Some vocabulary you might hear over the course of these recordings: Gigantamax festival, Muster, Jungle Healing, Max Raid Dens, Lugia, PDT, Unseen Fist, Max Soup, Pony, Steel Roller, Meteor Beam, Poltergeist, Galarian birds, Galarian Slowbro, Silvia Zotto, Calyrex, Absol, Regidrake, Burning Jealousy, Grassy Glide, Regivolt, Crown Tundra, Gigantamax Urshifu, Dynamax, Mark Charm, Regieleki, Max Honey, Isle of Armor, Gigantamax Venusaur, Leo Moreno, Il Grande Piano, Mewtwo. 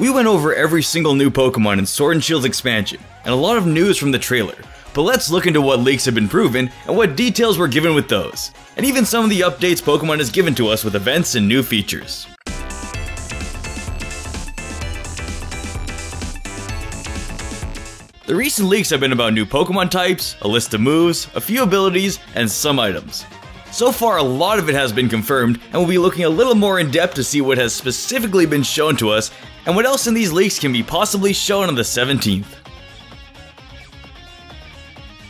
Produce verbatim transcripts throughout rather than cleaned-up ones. We went over every single new Pokemon in Sword and Shield's expansion, and a lot of news from the trailer, but let's look into what leaks have been proven and what details were given with those, and even some of the updates Pokemon has given to us with events and new features. The recent leaks have been about new Pokemon types, a list of moves, a few abilities, and some items. So far, a lot of it has been confirmed, and we'll be looking a little more in depth to see what has specifically been shown to us, and what else in these leaks can be possibly shown on the seventeenth.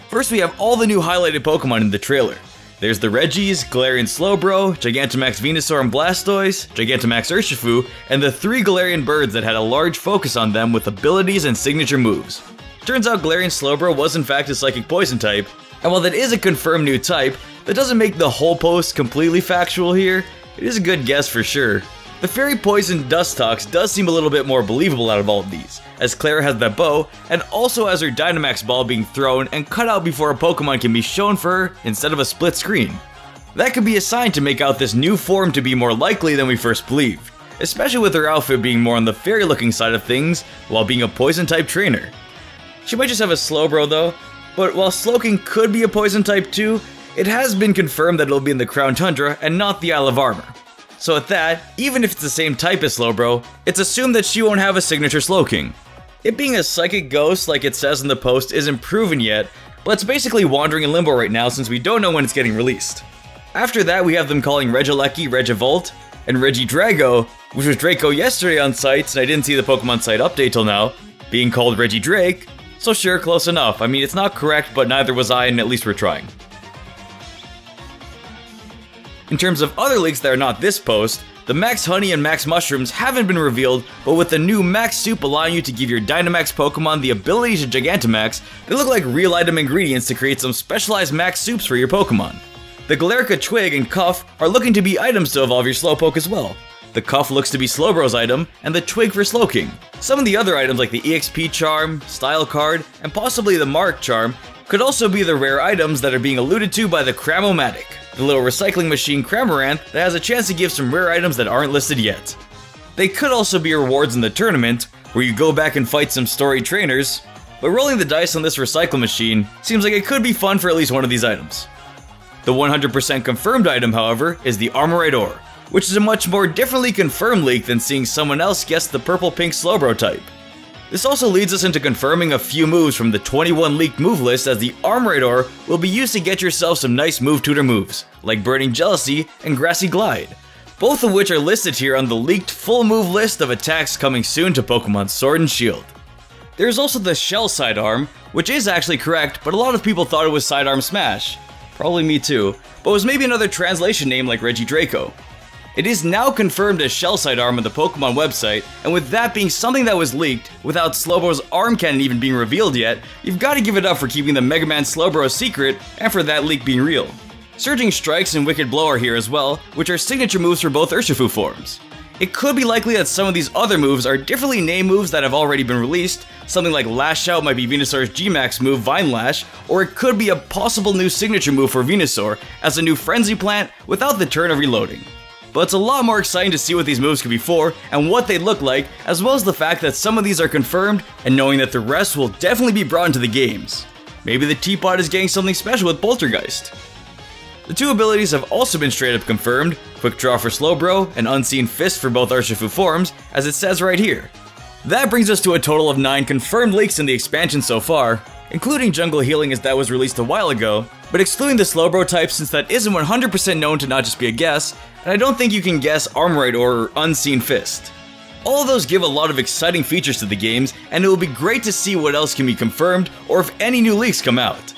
First, we have all the new highlighted Pokemon in the trailer. There's the Regis, Galarian Slowbro, Gigantamax Venusaur and Blastoise, Gigantamax Urshifu, and the three Galarian birds that had a large focus on them with abilities and signature moves. Turns out Galarian Slowbro was in fact a Psychic Poison type, and while that is a confirmed new type, that doesn't make the whole post completely factual here. It is a good guess for sure. The Fairy Poison Dustox does seem a little bit more believable out of all of these, as Clara has that bow, and also has her Dynamax ball being thrown and cut out before a Pokemon can be shown for her instead of a split screen. That could be a sign to make out this new form to be more likely than we first believed, especially with her outfit being more on the fairy looking side of things while being a Poison type trainer. She might just have a Slowbro though, but while Slowking could be a Poison type too, it has been confirmed that it'll be in the Crown Tundra and not the Isle of Armor. So at that, even if it's the same type as Slowbro, it's assumed that she won't have a signature Slowking. It being a Psychic Ghost like it says in the post isn't proven yet, but it's basically wandering in limbo right now since we don't know when it's getting released. After that we have them calling Regieleki Regivolt and Regidrago, which was Draco yesterday on sites and I didn't see the Pokemon site update till now, being called Regidrake. So sure, close enough. I mean, it's not correct, but neither was I, and at least we're trying. In terms of other leaks that are not this post, the Max Honey and Max Mushrooms haven't been revealed, but with the new Max Soup allowing you to give your Dynamax Pokemon the ability to Gigantamax, they look like real item ingredients to create some specialized Max Soups for your Pokemon. The Galerica Twig and Cuff are looking to be items to evolve your Slowpoke as well. The Cuff looks to be Slowbro's item, and the Twig for Slowking. Some of the other items like the E X P Charm, Style Card, and possibly the Mark Charm could also be the rare items that are being alluded to by the Cram-o-Matic, the little recycling machine Cramorant that has a chance to give some rare items that aren't listed yet. They could also be rewards in the tournament, where you go back and fight some story trainers, but rolling the dice on this recycling machine seems like it could be fun for at least one of these items. The one hundred percent confirmed item, however, is the Armorite Ore, which is a much more differently confirmed leak than seeing someone else guess the purple-pink Slowbro type. This also leads us into confirming a few moves from the twenty-one leaked move list, as the Armorite Ore will be used to get yourself some nice move tutor moves, like Burning Jealousy and Grassy Glide, both of which are listed here on the leaked full move list of attacks coming soon to Pokemon Sword and Shield. There is also the Shell Side Arm, which is actually correct, but a lot of people thought it was Sidearm Smash, probably me too, but was maybe another translation name like Regidrago. It is now confirmed as Shell Side Arm on the Pokemon website, and with that being something that was leaked, without Slowbro's arm cannon even being revealed yet, you've got to give it up for keeping the Mega Man Slowbro a secret, and for that leak being real. Surging Strikes and Wicked Blow are here as well, which are signature moves for both Urshifu forms. It could be likely that some of these other moves are differently named moves that have already been released, something like Lash Out might be Venusaur's G-Max move Vine Lash, or it could be a possible new signature move for Venusaur, as a new Frenzy Plant without the turn of reloading. But it's a lot more exciting to see what these moves could be for and what they look like, as well as the fact that some of these are confirmed and knowing that the rest will definitely be brought into the games. Maybe the Teapot is getting something special with Poltergeist. The two abilities have also been straight up confirmed, Quick Draw for Slowbro and Unseen Fist for both Urshifu forms, as it says right here. That brings us to a total of nine confirmed leaks in the expansion so far, including Jungle Healing as that was released a while ago, but excluding the Slowbro type since that isn't one hundred percent known to not just be a guess, and I don't think you can guess Armorite or Unseen Fist. All of those give a lot of exciting features to the games, and it will be great to see what else can be confirmed or if any new leaks come out.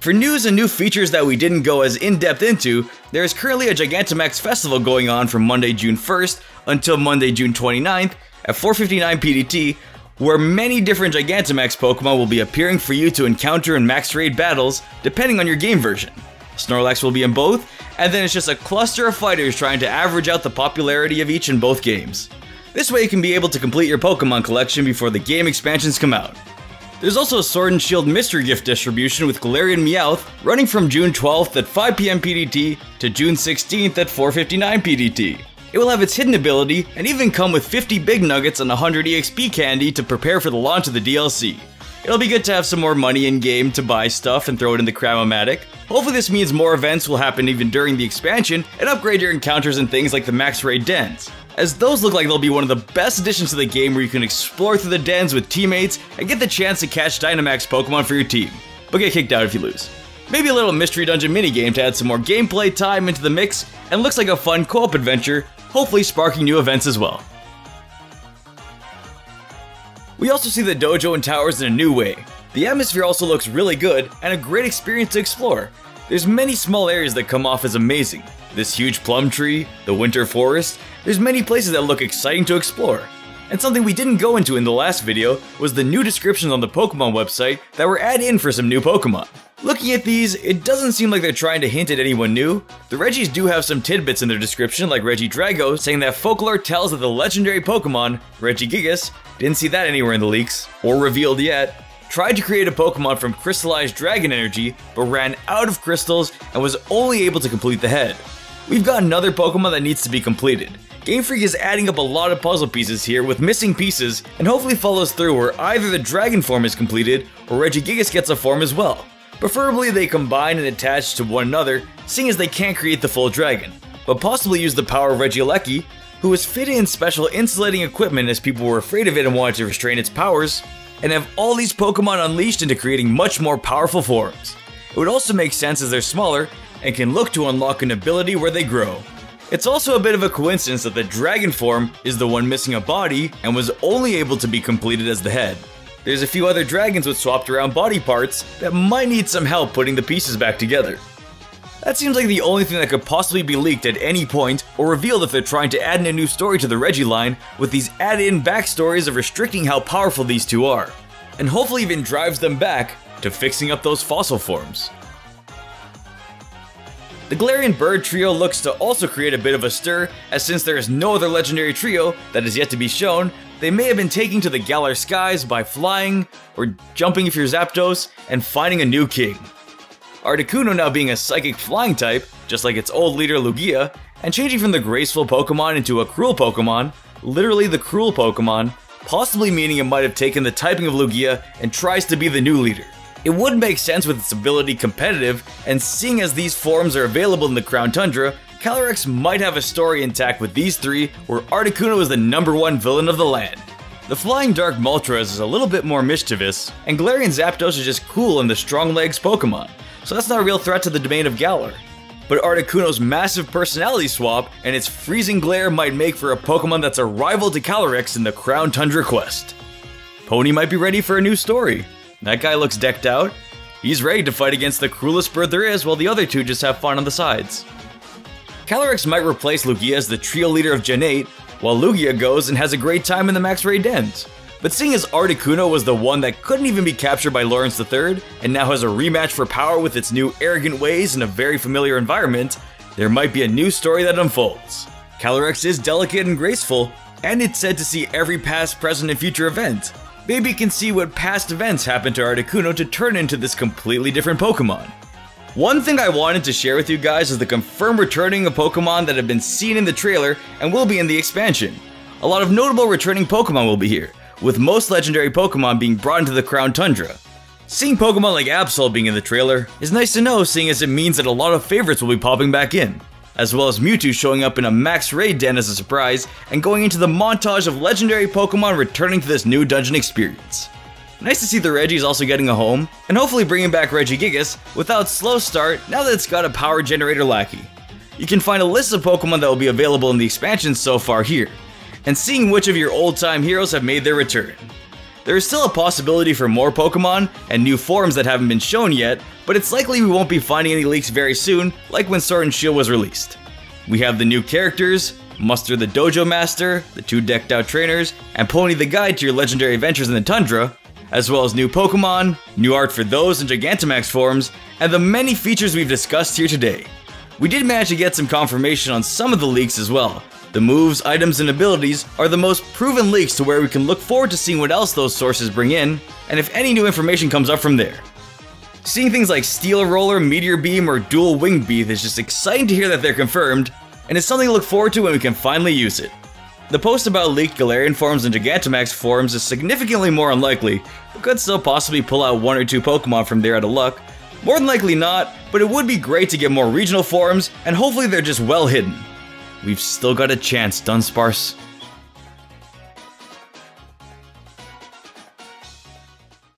For news and new features that we didn't go as in-depth into, there is currently a Gigantamax Festival going on from Monday, June first until Monday, June twenty-ninth at four fifty-nine P D T, where many different Gigantamax Pokemon will be appearing for you to encounter in Max Raid battles, depending on your game version. Snorlax will be in both, and then it's just a cluster of fighters trying to average out the popularity of each in both games. This way you can be able to complete your Pokemon collection before the game expansions come out. There's also a Sword and Shield mystery gift distribution with Galarian Meowth running from June twelfth at five P M P D T to June sixteenth at four fifty-nine P D T. It will have its hidden ability and even come with fifty Big Nuggets and one hundred E X P candy to prepare for the launch of the D L C. It'll be good to have some more money in-game to buy stuff and throw it in the Cram-o-Matic. Hopefully this means more events will happen even during the expansion and upgrade your encounters in things like the Max Raid Dens, as those look like they'll be one of the best additions to the game where you can explore through the dens with teammates and get the chance to catch Dynamax Pokemon for your team, but get kicked out if you lose. Maybe a little Mystery Dungeon minigame to add some more gameplay time into the mix, and looks like a fun co-op adventure, hopefully sparking new events as well. We also see the dojo and towers in a new way. The atmosphere also looks really good and a great experience to explore. There's many small areas that come off as amazing. This huge plum tree, the winter forest, there's many places that look exciting to explore. And something we didn't go into in the last video was the new descriptions on the Pokemon website that were added in for some new Pokemon. Looking at these, it doesn't seem like they're trying to hint at anyone new. The Regis do have some tidbits in their description, like Regidrago saying that folklore tells that the legendary Pokemon, Regigigas, didn't see that anywhere in the leaks, or revealed yet, tried to create a Pokemon from crystallized dragon energy, but ran out of crystals and was only able to complete the head. We've got another Pokemon that needs to be completed. Game Freak is adding up a lot of puzzle pieces here with missing pieces, and hopefully follows through where either the dragon form is completed or Regigigas gets a form as well. Preferably they combine and attach to one another, seeing as they can't create the full dragon, but possibly use the power of Regieleki, who was fitted in special insulating equipment as people were afraid of it and wanted to restrain its powers, and have all these Pokemon unleashed into creating much more powerful forms. It would also make sense as they're smaller and can look to unlock an ability where they grow. It's also a bit of a coincidence that the dragon form is the one missing a body and was only able to be completed as the head. There's a few other dragons with swapped around body parts that might need some help putting the pieces back together. That seems like the only thing that could possibly be leaked at any point or revealed if they're trying to add in a new story to the Regi line, with these added-in backstories of restricting how powerful these two are, and hopefully even drives them back to fixing up those fossil forms. The Galarian Bird trio looks to also create a bit of a stir, as since there is no other legendary trio that is yet to be shown, they may have been taking to the Galar skies by flying, or jumping if you're Zapdos, and finding a new king. Articuno now being a psychic flying type, just like its old leader Lugia, and changing from the graceful Pokemon into a cruel Pokemon, literally the cruel Pokemon, possibly meaning it might have taken the typing of Lugia and tries to be the new leader. It would make sense with its ability competitive, and seeing as these forms are available in the Crown Tundra, Calyrex might have a story intact with these three, where Articuno is the number one villain of the land. The flying Dark Moltres is a little bit more mischievous, and Galarian Zapdos is just cool in the strong legs Pokemon, so that's not a real threat to the domain of Galar. But Articuno's massive personality swap and its freezing glare might make for a Pokemon that's a rival to Calyrex in the Crown Tundra quest. Pony might be ready for a new story. That guy looks decked out. He's ready to fight against the cruelest bird there is, while the other two just have fun on the sides. Calyrex might replace Lugia as the trio leader of Gen eight, while Lugia goes and has a great time in the Max Raid Dens. But seeing as Articuno was the one that couldn't even be captured by Lawrence the third, and now has a rematch for power with its new arrogant ways in a very familiar environment, there might be a new story that unfolds. Calyrex is delicate and graceful, and it's said to see every past, present, and future event. Maybe you can see what past events happened to Articuno to turn into this completely different Pokemon. One thing I wanted to share with you guys is the confirmed returning of Pokemon that have been seen in the trailer and will be in the expansion. A lot of notable returning Pokemon will be here, with most legendary Pokemon being brought into the Crown Tundra. Seeing Pokemon like Absol being in the trailer is nice to know, seeing as it means that a lot of favorites will be popping back in, as well as Mewtwo showing up in a Max Raid Den as a surprise and going into the montage of legendary Pokemon returning to this new dungeon experience. Nice to see the Regis also getting a home, and hopefully bringing back Regigigas without slow start now that it's got a power generator lackey. You can find a list of Pokemon that will be available in the expansion so far here, and seeing which of your old-time heroes have made their return. There is still a possibility for more Pokemon and new forms that haven't been shown yet, but it's likely we won't be finding any leaks very soon, like when Sword and Shield was released. We have the new characters, Muster the Dojo Master, the two decked out trainers, and Pony the guide to your legendary adventures in the Tundra, as well as new Pokemon, new art for those and Gigantamax forms, and the many features we've discussed here today. We did manage to get some confirmation on some of the leaks as well. The moves, items, and abilities are the most proven leaks, to where we can look forward to seeing what else those sources bring in, and if any new information comes up from there. Seeing things like Steel Roller, Meteor Beam, or Dual Winged Beam is just exciting to hear that they're confirmed, and it's something to look forward to when we can finally use it. The post about leaked Galarian forms and Gigantamax forms is significantly more unlikely, but could still possibly pull out one or two Pokemon from there out of luck. More than likely not, but it would be great to get more regional forms, and hopefully they're just well hidden. We've still got a chance, Dunsparce.